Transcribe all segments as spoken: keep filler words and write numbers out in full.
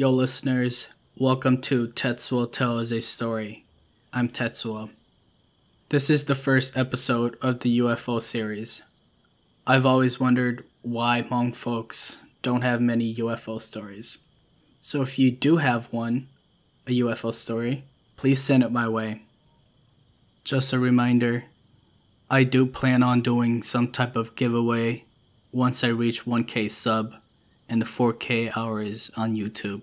Yo listeners, welcome to Tetsuo Tells a Story. I'm Tetsuo. This is the first episode of the U F O series. I've always wondered why Hmong folks don't have many U F O stories. So if you do have one, a U F O story, please send it my way. Just a reminder, I do plan on doing some type of giveaway once I reach one K sub and the four K hours on YouTube.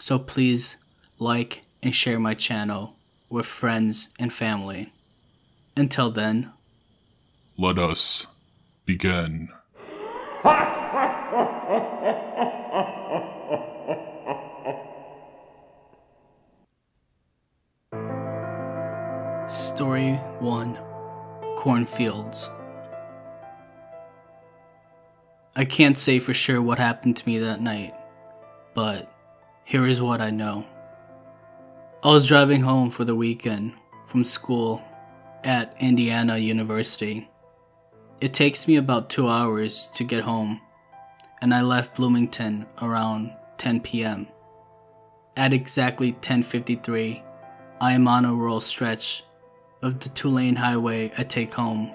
So please like and share my channel with friends and family. Until then, let us begin. Story one. Cornfields. I can't say for sure what happened to me that night, but here is what I know. I was driving home for the weekend from school at Indiana University. It takes me about two hours to get home, and I left Bloomington around ten p m At exactly ten fifty-three, I am on a rural stretch of the two-lane highway I take home,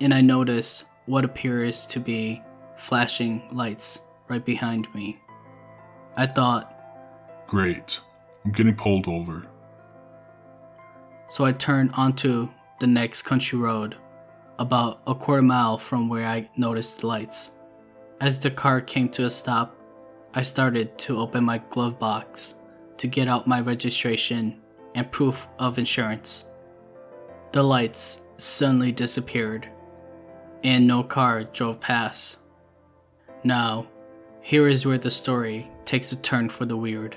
and I notice what appears to be flashing lights right behind me. I thought, great, I'm getting pulled over. So I turned onto the next country road, about a quarter mile from where I noticed the lights. As the car came to a stop, I started to open my glove box to get out my registration and proof of insurance. The lights suddenly disappeared, and no car drove past. Now, here is where the story takes a turn for the weird,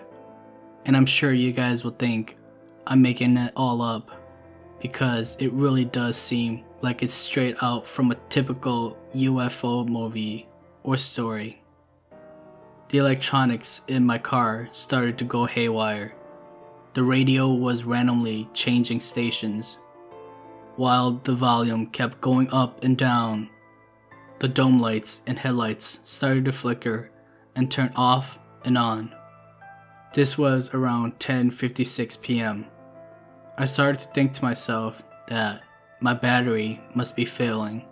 and I'm sure you guys will think I'm making it all up, because it really does seem like it's straight out from a typical U F O movie or story. The electronics in my car started to go haywire. The radio was randomly changing stations, while the volume kept going up and down. The dome lights and headlights started to flicker and turn off and on. This was around ten fifty-six p m I started to think to myself that my battery must be failing,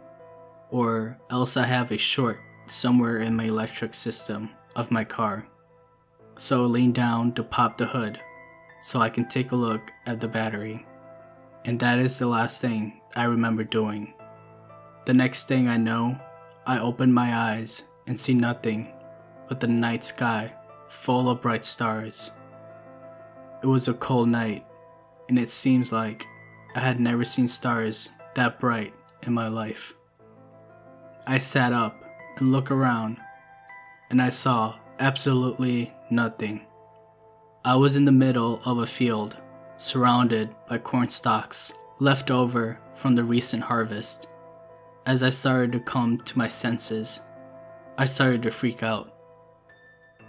or else I have a short somewhere in my electric system of my car. So I leaned down to pop the hood so I can take a look at the battery. And that is the last thing I remember doing. The next thing I know, I open my eyes and see nothing but the night sky full of bright stars. It was a cold night, and it seems like I had never seen stars that bright in my life. I sat up and looked around, and I saw absolutely nothing. I was in the middle of a field surrounded by corn stalks left over from the recent harvest. As I started to come to my senses, I started to freak out.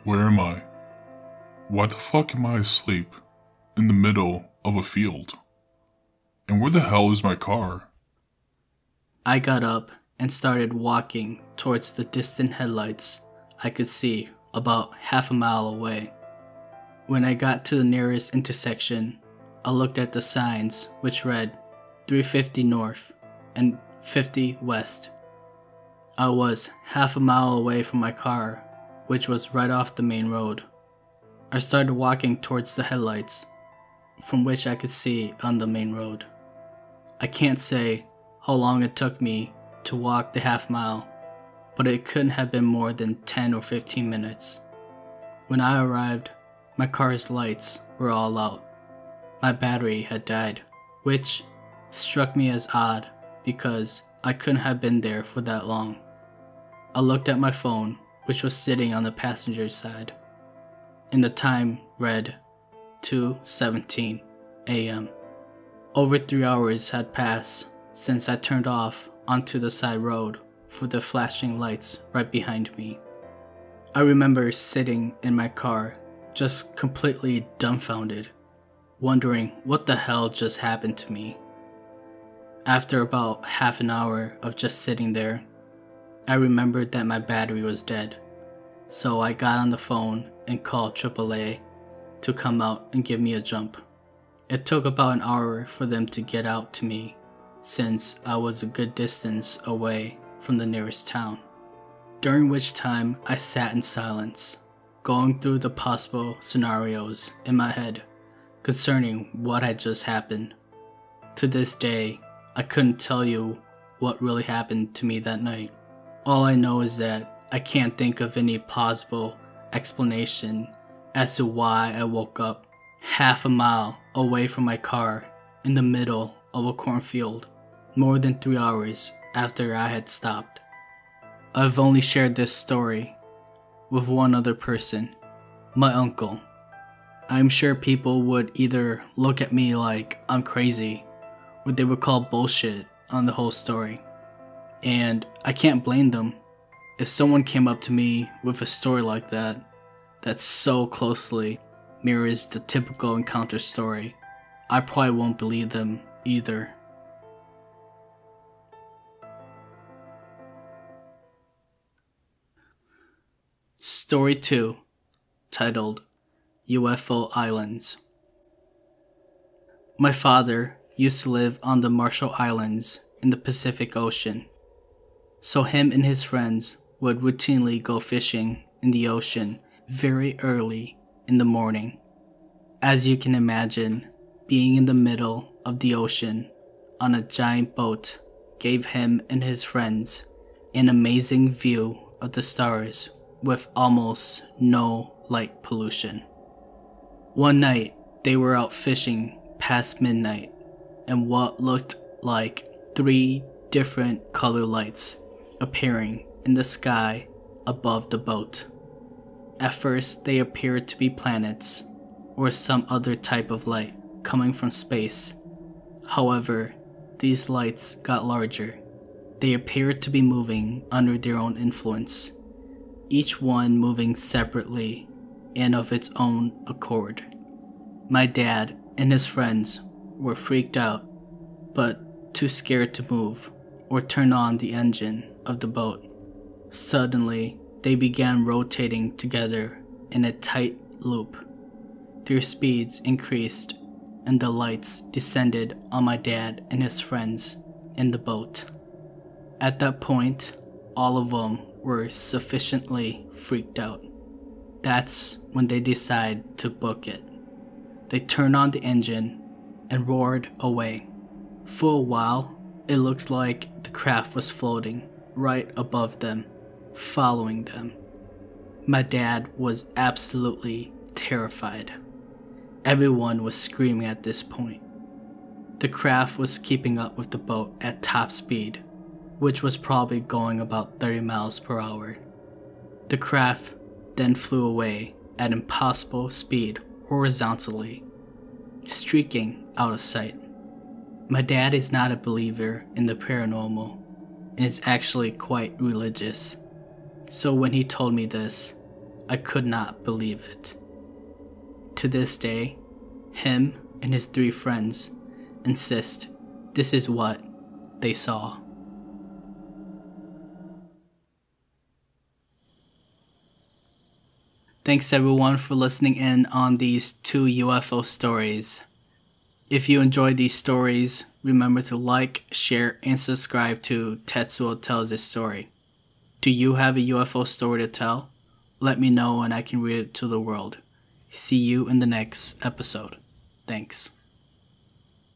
Where am I? Why the fuck am I asleep in the middle of a field? And where the hell is my car? I got up and started walking towards the distant headlights I could see about half a mile away. When I got to the nearest intersection, I looked at the signs which read three fifty North and fifty West. I was half a mile away from my car, which was right off the main road. I started walking towards the headlights, from which I could see on the main road. I can't say how long it took me to walk the half mile, but it couldn't have been more than ten or fifteen minutes. When I arrived, my car's lights were all out. My battery had died, which struck me as odd, because I couldn't have been there for that long. I looked at my phone, which was sitting on the passenger side, and the time read two seventeen a m Over three hours had passed since I turned off onto the side road for the flashing lights right behind me. I remember sitting in my car, just completely dumbfounded, wondering what the hell just happened to me. After about half an hour of just sitting there, I remembered that my battery was dead, so I got on the phone and called triple A to come out and give me a jump. It took about an hour for them to get out to me since I was a good distance away from the nearest town, during which time I sat in silence, going through the possible scenarios in my head concerning what had just happened. To this day, I couldn't tell you what really happened to me that night. All I know is that I can't think of any plausible explanation as to why I woke up half a mile away from my car in the middle of a cornfield, more than three hours after I had stopped. I've only shared this story with one other person, my uncle. I'm sure people would either look at me like I'm crazy, or they would call bullshit on the whole story. And I can't blame them. If someone came up to me with a story like that, that so closely mirrors the typical encounter story, I probably won't believe them either. Story two, titled U F O Islands. My father used to live on the Marshall Islands in the Pacific Ocean, so him and his friends would routinely go fishing in the ocean very early in the morning. As you can imagine, being in the middle of the ocean on a giant boat gave him and his friends an amazing view of the stars with almost no light pollution. One night, they were out fishing past midnight, and what looked like three different color lights appearing in the sky above the boat. At first, they appeared to be planets or some other type of light coming from space. However, these lights got larger. They appeared to be moving under their own influence, each one moving separately and of its own accord. My dad and his friends were freaked out, but too scared to move or turn on the engine of the boat. Suddenly, they began rotating together in a tight loop. Their speeds increased, and the lights descended on my dad and his friends in the boat. At that point, all of them were sufficiently freaked out. That's when they decide to book it. They turned on the engine and roared away. For a while, it looked like the craft was floating right above them, following them. My dad was absolutely terrified. Everyone was screaming at this point. The craft was keeping up with the boat at top speed, which was probably going about thirty miles per hour. The craft then flew away at impossible speed horizontally, streaking out of sight. My dad is not a believer in the paranormal and is actually quite religious, so when he told me this, I could not believe it. To this day, him and his three friends insist this is what they saw. Thanks everyone for listening in on these two U F O stories. If you enjoyed these stories, remember to like, share, and subscribe to Tetsuo Tells a Story. Do you have a U F O story to tell? Let me know and I can read it to the world. See you in the next episode. Thanks.